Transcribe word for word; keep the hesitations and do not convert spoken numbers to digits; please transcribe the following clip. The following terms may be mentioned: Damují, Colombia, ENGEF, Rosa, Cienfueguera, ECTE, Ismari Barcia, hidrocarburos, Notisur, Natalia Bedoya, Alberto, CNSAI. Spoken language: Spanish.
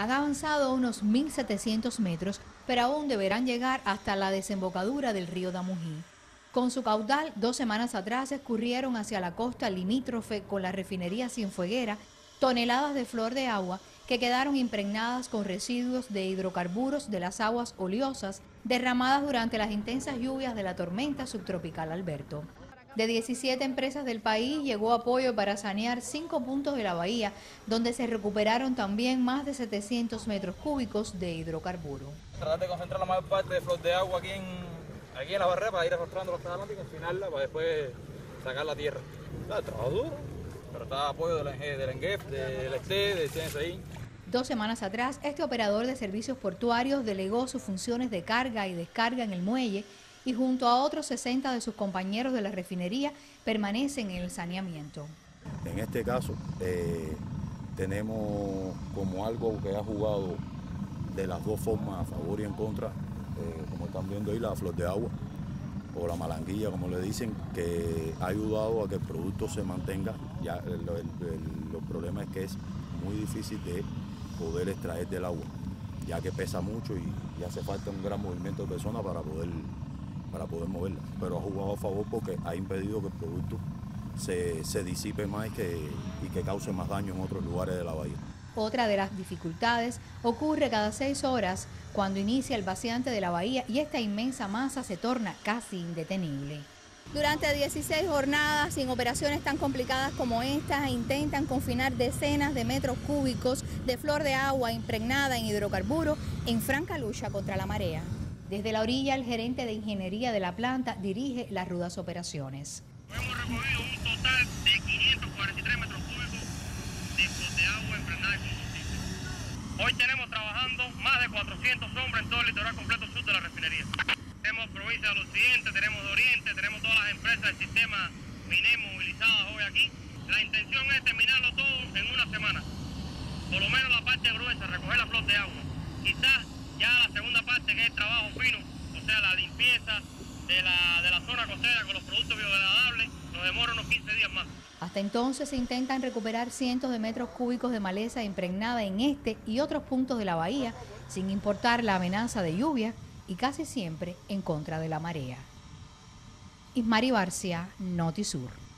han avanzado unos mil setecientos metros, pero aún deberán llegar hasta la desembocadura del río Damují. Con su caudal, dos semanas atrás escurrieron hacia la costa limítrofe con la refinería Cienfueguera toneladas de flor de agua que quedaron impregnadas con residuos de hidrocarburos de las aguas oleosas derramadas durante las intensas lluvias de la tormenta subtropical Alberto. De diecisiete empresas del país llegó apoyo para sanear cinco puntos de la bahía, donde se recuperaron también más de setecientos metros cúbicos de hidrocarburo. Tratar de concentrar la mayor parte de flor de agua aquí en... aquí en la barrera para ir arrastrando los canales y confinarla para después sacar la tierra. Está trabajo duro, pero está apoyo del, del ENGEF, del E C T E, del C N S A I. Dos semanas atrás, este operador de servicios portuarios delegó sus funciones de carga y descarga en el muelle y junto a otros sesenta de sus compañeros de la refinería permanecen en el saneamiento. En este caso, eh, tenemos como algo que ha jugado de las dos formas, a favor y en contra, como están viendo ahí la flor de agua o la malanguilla, como le dicen, que ha ayudado a que el producto se mantenga. Ya el, el, el, el problema es que es muy difícil de poder extraer del agua, ya que pesa mucho y, y hace falta un gran movimiento de personas para poder, para poder moverla. Pero ha jugado a favor porque ha impedido que el producto se, se disipe más y que, y que cause más daño en otros lugares de la bahía. Otra de las dificultades ocurre cada seis horas cuando inicia el vaciante de la bahía y esta inmensa masa se torna casi indetenible. Durante dieciséis jornadas sin operaciones tan complicadas como estas intentan confinar decenas de metros cúbicos de flor de agua impregnada en hidrocarburo en franca lucha contra la marea. Desde la orilla el gerente de ingeniería de la planta dirige las rudas operaciones. Hemos recogido un total de quinientos cuarenta y tres metros cúbicos de agua emprendada con combustible. Hoy tenemos trabajando más de cuatrocientos hombres en todo el litoral completo sur de la refinería. Tenemos provincias del occidente, tenemos de oriente, tenemos todas las empresas del sistema minero movilizadas hoy aquí. La intención es terminarlo todo en una semana. Por lo menos la parte gruesa, recoger la flor de agua. Quizás ya la segunda parte, que es el trabajo fino, o sea, la limpieza de la, de la zona costera con los productos biodegradables, nos demora unos quince días más. Hasta entonces se intentan recuperar cientos de metros cúbicos de maleza impregnada en este y otros puntos de la bahía, sin importar la amenaza de lluvia y casi siempre en contra de la marea. Ismari Barcia, Notisur.